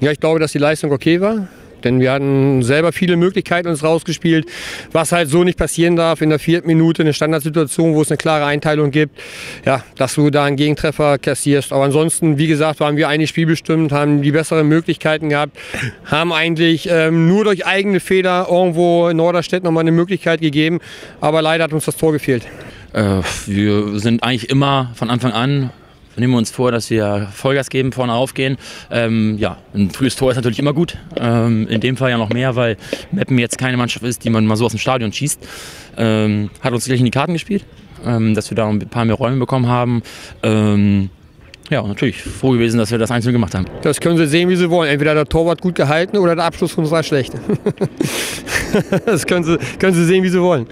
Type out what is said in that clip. Ja, ich glaube, dass die Leistung okay war. Denn wir hatten selber viele Möglichkeiten uns rausgespielt, was halt so nicht passieren darf. In der 4. Minute eine Standardsituation, wo es eine klare Einteilung gibt, ja, dass du da einen Gegentreffer kassierst. Aber ansonsten, wie gesagt, waren wir eigentlich spielbestimmt, haben die besseren Möglichkeiten gehabt, haben eigentlich nur durch eigene Fehler irgendwo in Norderstedt nochmal eine Möglichkeit gegeben. Aber leider hat uns das Tor gefehlt. Wir sind eigentlich immer von Anfang an, nehmen wir uns vor, dass wir Vollgas geben, vorne aufgehen. Ja, ein frühes Tor ist natürlich immer gut. In dem Fall ja noch mehr, weil Meppen jetzt keine Mannschaft ist, die man mal so aus dem Stadion schießt. Hat uns gleich in die Karten gespielt, dass wir da ein paar mehr Räume bekommen haben. Ja, natürlich froh gewesen, dass wir das 1-0 gemacht haben. Das können Sie sehen, wie Sie wollen. Entweder der Torwart gut gehalten oder der Abschluss von uns war schlecht. Das können Sie sehen, wie Sie wollen.